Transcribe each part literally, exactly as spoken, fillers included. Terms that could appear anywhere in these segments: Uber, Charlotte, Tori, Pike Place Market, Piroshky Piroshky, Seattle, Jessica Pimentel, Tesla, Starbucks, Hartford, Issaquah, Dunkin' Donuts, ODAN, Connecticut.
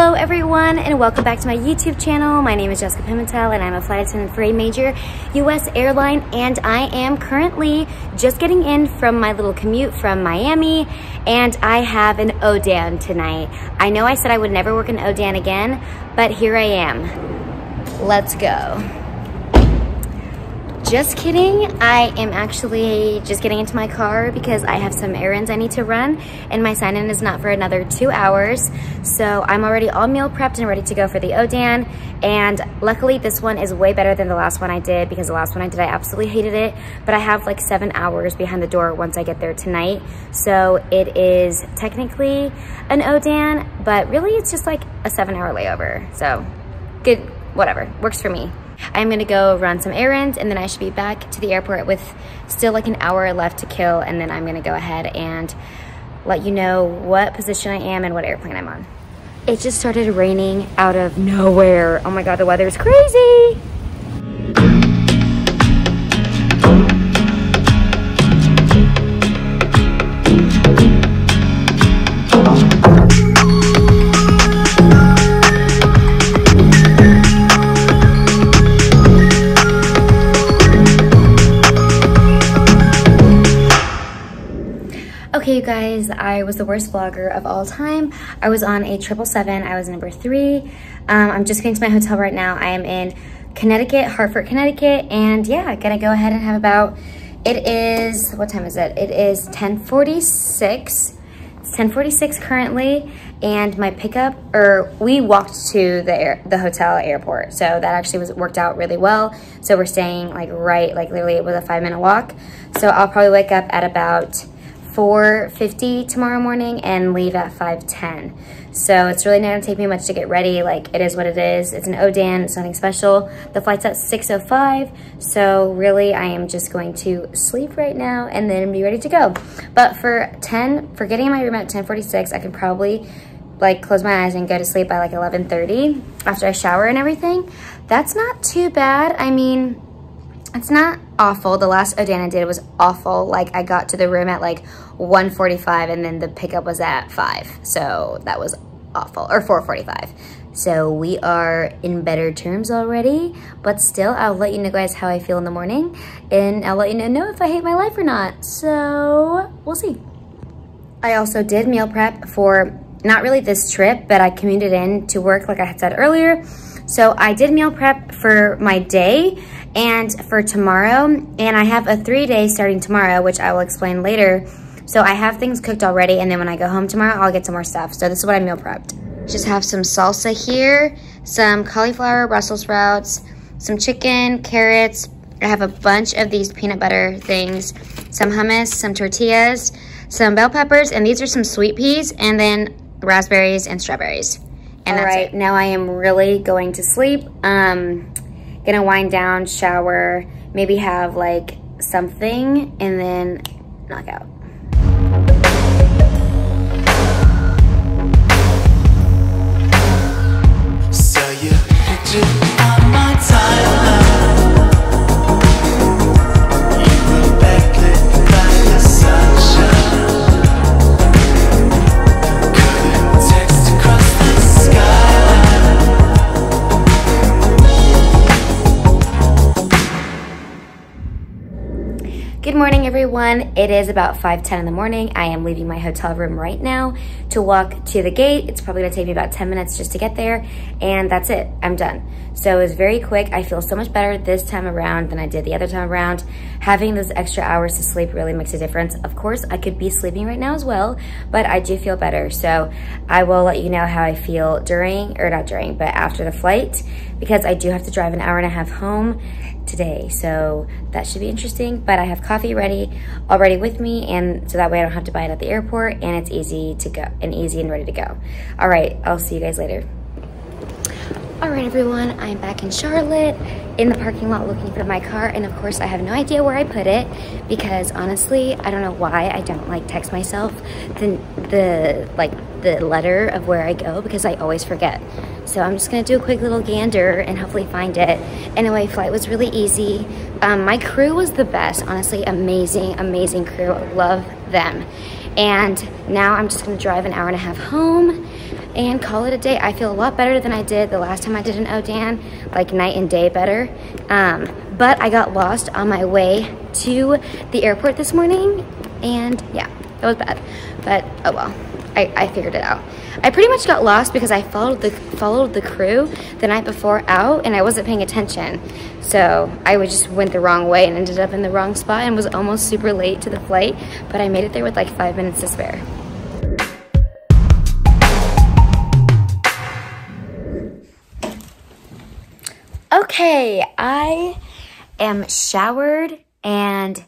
Hello everyone and welcome back to my YouTube channel. My name is Jessica Pimentel and I'm a flight attendant for a major U S airline, and I am currently just getting in from my little commute from Miami, and I have an O D A N tonight. I know I said I would never work an O D A N again, but here I am. Let's go. Just kidding, I am actually just getting into my car because I have some errands I need to run, and my sign-in is not for another two hours. So I'm already all meal prepped and ready to go for the O D A N, and luckily this one is way better than the last one I did, because the last one I did I absolutely hated it, but I have like seven hours behind the door once I get there tonight. So it is technically an O D A N, but really it's just like a seven hour layover. So good, whatever, works for me. I'm gonna go run some errands and then I should be back to the airport with still like an hour left to kill, and then I'm gonna go ahead and let you know what position I am and what airplane I'm on. It just started raining out of nowhere. Oh my God, the weather is crazy. Okay, you guys, I was the worst vlogger of all time. I was on a triple seven, I was number three. Um, I'm just getting to my hotel right now. I am in Connecticut, Hartford, Connecticut, and yeah, gonna go ahead and have about, it is, what time is it? It is ten forty-six, it's ten forty-six currently, and my pickup, or we walked to the air, the hotel airport, so that actually was worked out really well. So we're staying like right, like literally it was a five minute walk. So I'll probably wake up at about four fifty tomorrow morning and leave at five ten. So it's really not gonna take me much to get ready. Like, it is what it is. It's an O D A N, it's nothing special. The flight's at six oh five. So really I am just going to sleep right now and then be ready to go. But for ten, for getting in my room at ten forty-six, I can probably like close my eyes and go to sleep by like eleven thirty after I shower and everything. That's not too bad. I mean, it's not awful. The last O D A N I did was awful. Like, I got to the room at like one forty-five and then the pickup was at five. So that was awful, or four forty-five. So we are in better terms already, but still I'll let you know guys how I feel in the morning, and I'll let you know if I hate my life or not. So we'll see. I also did meal prep for, not really this trip, but I commuted in to work like I had said earlier. So I did meal prep for my day and for tomorrow, and I have a three day starting tomorrow, which I will explain later. So I have things cooked already, and then when I go home tomorrow, I'll get some more stuff. So this is what I meal prepped. Just have some salsa here, some cauliflower, Brussels sprouts, some chicken, carrots. I have a bunch of these peanut butter things, some hummus, some tortillas, some bell peppers, and these are some sweet peas, and then raspberries and strawberries. And all right, it. Now I am really going to sleep. Um, gonna wind down, shower, maybe have like something, and then knock out. So you picture on my timeline, you were backlit by the sunshine. Good morning, everyone. It is about five ten in the morning. I am leaving my hotel room right now to walk to the gate. It's probably gonna take me about ten minutes just to get there, and that's it, I'm done. So it was very quick. I feel so much better this time around than I did the other time around. Having those extra hours to sleep really makes a difference. Of course, I could be sleeping right now as well, but I do feel better. So I will let you know how I feel during, or not during, but after the flight, because I do have to drive an hour and a half home today. So that should be interesting, but I have coffee ready already with me, and so that way I don't have to buy it at the airport, and it's easy to go and easy and ready to go. All right, I'll see you guys later. All right, everyone, I'm back in Charlotte in the parking lot looking for my car, and of course I have no idea where I put it, because honestly I don't know why I don't like text myself the, the like the letter of where I go, because I always forget. So I'm just gonna do a quick little gander and hopefully find it. Anyway, flight was really easy. Um, my crew was the best, honestly. Amazing, amazing crew, love them. And now I'm just gonna drive an hour and a half home and call it a day. I feel a lot better than I did the last time I did an O D A N, like night and day better. Um, but I got lost on my way to the airport this morning, and yeah, it was bad, but oh well. I, I figured it out. I pretty much got lost because I followed the followed the crew the night before out, and I wasn't paying attention. So I would just went the wrong way and ended up in the wrong spot and was almost super late to the flight, but I made it there with like five minutes to spare. Okay, I am showered and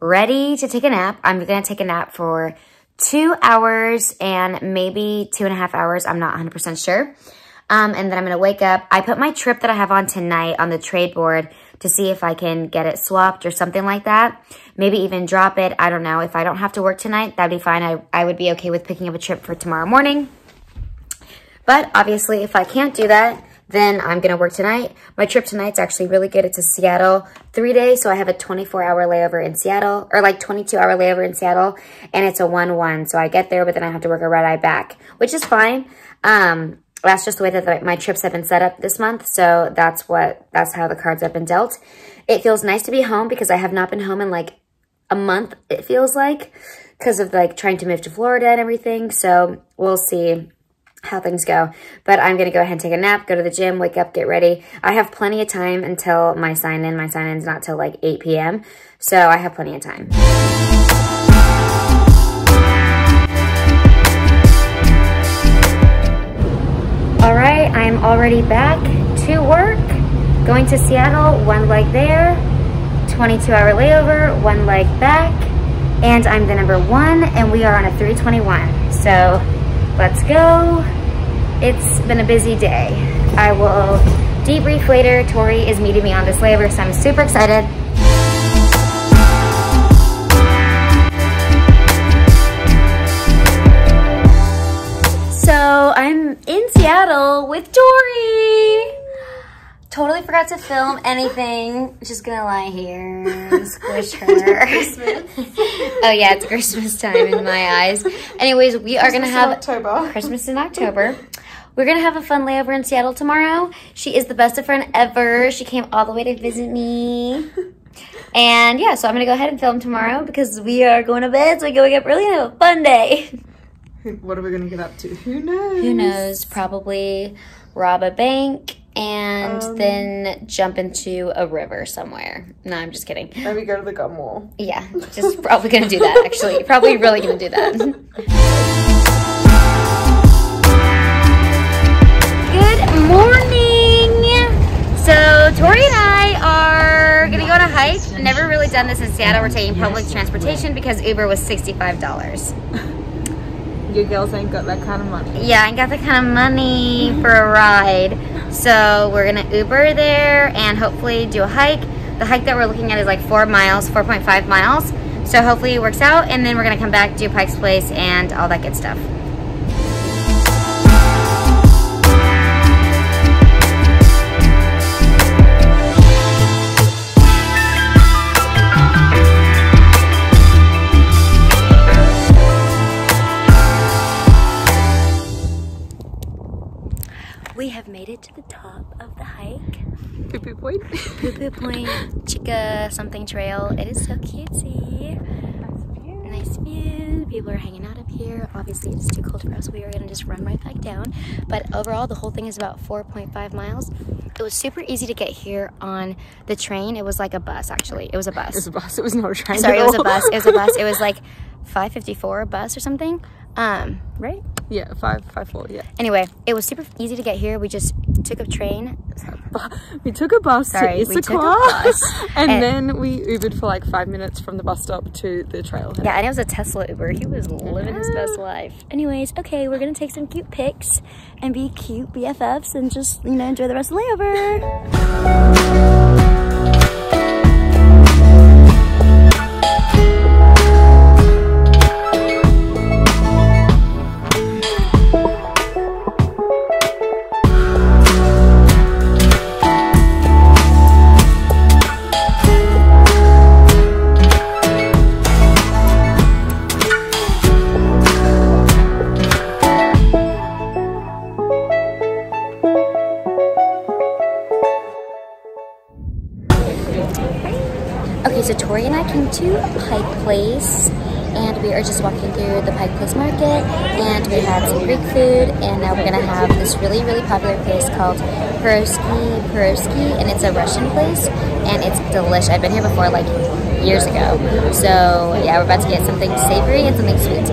ready to take a nap. I'm gonna take a nap for two hours and maybe two and a half hours. I'm not one hundred percent sure. Um, and then I'm going to wake up. I put my trip that I have on tonight on the trade board to see if I can get it swapped or something like that. Maybe even drop it. I don't know. If I don't have to work tonight, that'd be fine. I, I would be okay with picking up a trip for tomorrow morning. But obviously, if I can't do that, then I'm going to work tonight. My trip tonight's actually really good. It's to Seattle, three days. So I have a twenty-four hour layover in Seattle, or like twenty-two hour layover in Seattle. And it's a one one. So I get there, but then I have to work a red eye back, which is fine. Um, that's just the way that the, my trips have been set up this month. So that's what, that's how the cards have been dealt. It feels nice to be home because I have not been home in like a month. It feels like, because of like trying to move to Florida and everything. So we'll see how things go, but I'm gonna go ahead and take a nap, go to the gym, wake up, get ready. I have plenty of time until my sign-in. My sign-in's not till like eight p m, so I have plenty of time. All right, I'm already back to work, going to Seattle, one leg there, twenty-two hour layover, one leg back, and I'm the number one, and we are on a three twenty-one, so let's go. It's been a busy day. I will debrief later. Tori is meeting me on this layover, so I'm super excited. So I'm in Seattle with Tori. Totally forgot to film anything. Just gonna lie here and squish her. Oh yeah, it's Christmas time in my eyes. Anyways, we are Christmas gonna have in October. Christmas in October. We're gonna have a fun layover in Seattle tomorrow. She is the best of friend ever. She came all the way to visit me. And yeah, so I'm gonna go ahead and film tomorrow because we are going to bed, so we're going up early and have a fun day. What are we gonna get up to? Who knows? Who knows? Probably rob a bank. And um, then jump into a river somewhere. No, I'm just kidding. Maybe go to the gum wall. Yeah, just probably gonna do that, actually. Probably really gonna do that. Good morning! So, Tori and I are gonna go on a hike. Never really done this in Seattle. We're taking public transportation because Uber was sixty-five dollars. Your girls ain't got that kind of money. Yeah, I ain't got that kind of money for a ride. So we're going to Uber there and hopefully do a hike. The hike that we're looking at is like four miles, four point five miles. So hopefully it works out. And then we're going to come back, do Pike's Place and all that good stuff. Made it to the top of the hike. Poo Poo Point. Poo Poo Point, Chica something trail. It is so cutesy. Nice view. Nice view. People are hanging out up here. Obviously, it's too cold for us. We are going to just run right back down. But overall, the whole thing is about four point five miles. It was super easy to get here on the train. It was like a bus, actually. It was a bus. It was a bus. It was not a train. Sorry, it was a bus. It was a bus. It was like five fifty-four bus or something. Um, right? Yeah, five five four, yeah. Anyway, it was super easy to get here. We just took a train. We took a bus Sorry, to Issaquah, and, and then we Ubered for like five minutes from the bus stop to the trailhead. Yeah, and it was a Tesla Uber. He was living yeah. his best life. Anyways, okay, we're gonna take some cute pics and be cute B F Fs and just, you know, enjoy the rest of the layover. welcome to Pike Place, and we are just walking through the Pike Place Market, and we had some Greek food, and now we're gonna have this really, really popular place called Piroshky Piroshky, and it's a Russian place, and it's delish. I've been here before, like, years ago. So yeah, we're about to get something savory and something sweet.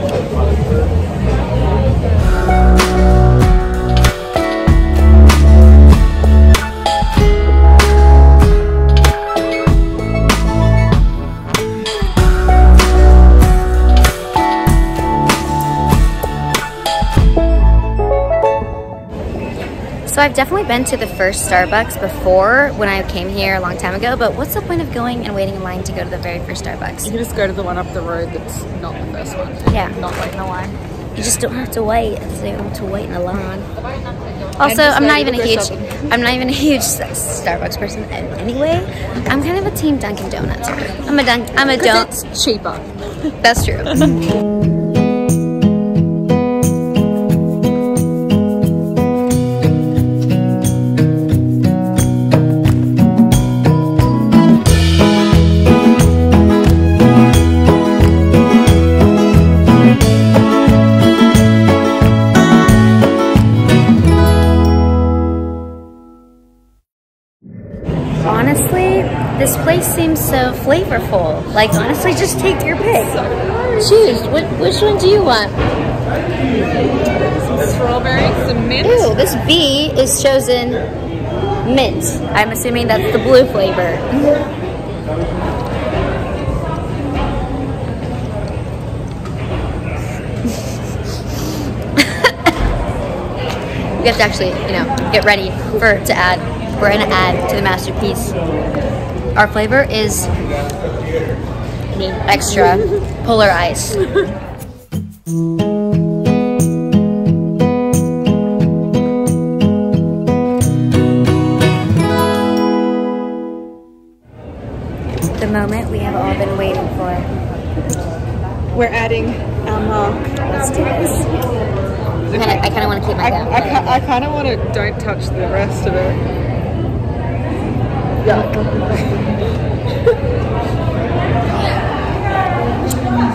So I've definitely been to the first Starbucks before when I came here a long time ago, but what's the point of going and waiting in line to go to the very first Starbucks? You can just go to the one up the road that's not the first one. Yeah. Not waiting in line. You just don't have to wait. So you don't have to wait in a line. Also, I'm not even a huge, shopping. I'm not even a huge Starbucks person anyway. I'm kind of a team Dunkin' Donuts. I'm a Dunk. I'm a Dunk. It's cheaper. That's true. This place seems so flavorful. Like, honestly, just take your pick. Choose. What, which one do you want? Some strawberries, some mint. Ew, this B is chosen mint. I'm assuming that's the blue flavor. We have to actually, you know, get ready for to add. We're gonna add to the masterpiece. Our flavor is I mean, extra polar ice. The moment we have all been waiting for. We're adding our mark. Let's do this. Okay. I kind of want to keep my down. I, I kind of want to don't touch the rest of it.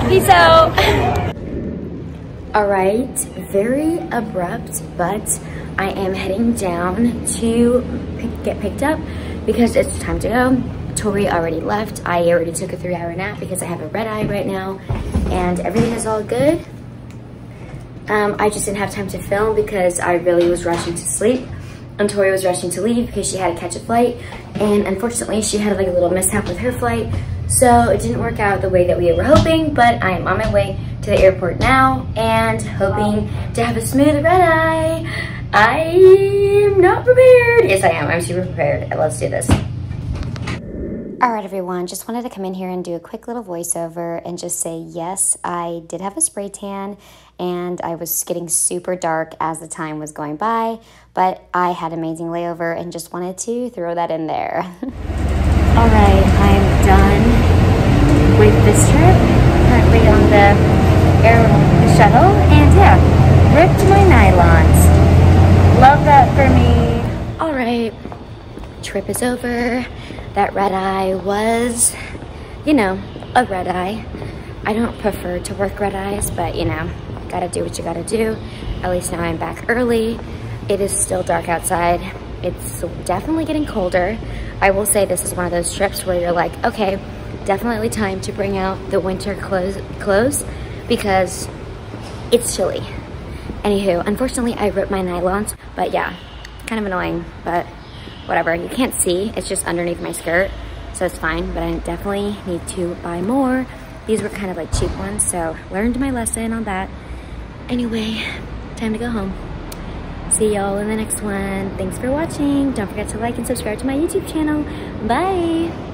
Peace out. All right, very abrupt, but I am heading down to pick, get picked up because it's time to go. Tori already left. I already took a three-hour nap because I have a red eye right now, and everything is all good. Um, I just didn't have time to film because I really was rushing to sleep. And Tori was rushing to leave because she had to catch a flight, and unfortunately she had like a little mishap with her flight, so it didn't work out the way that we were hoping, but I am on my way to the airport now and hoping to have a smooth red eye. I am not prepared. Yes, I am. I'm super prepared. Let's do this. All right, everyone, just wanted to come in here and do a quick little voiceover and just say, yes, I did have a spray tan and I was getting super dark as the time was going by, but I had an amazing layover and just wanted to throw that in there. All right, I'm done with this trip. Currently on the air shuttle, and yeah, ripped my nylons. Love that for me. All right, trip is over. That red eye was, you know, a red eye. I don't prefer to work red eyes, but you know, gotta do what you gotta do. At least now I'm back early. It is still dark outside. It's definitely getting colder. I will say this is one of those trips where you're like, okay, definitely time to bring out the winter clothes, clothes because it's chilly. Anywho, unfortunately I ripped my nylons, but yeah, kind of annoying, but whatever. You can't see, it's just underneath my skirt, so it's fine, but I definitely need to buy more. These were kind of like cheap ones, so learned my lesson on that. Anyway, time to go home. See y'all in the next one. Thanks for watching. Don't forget to like and subscribe to my YouTube channel. Bye.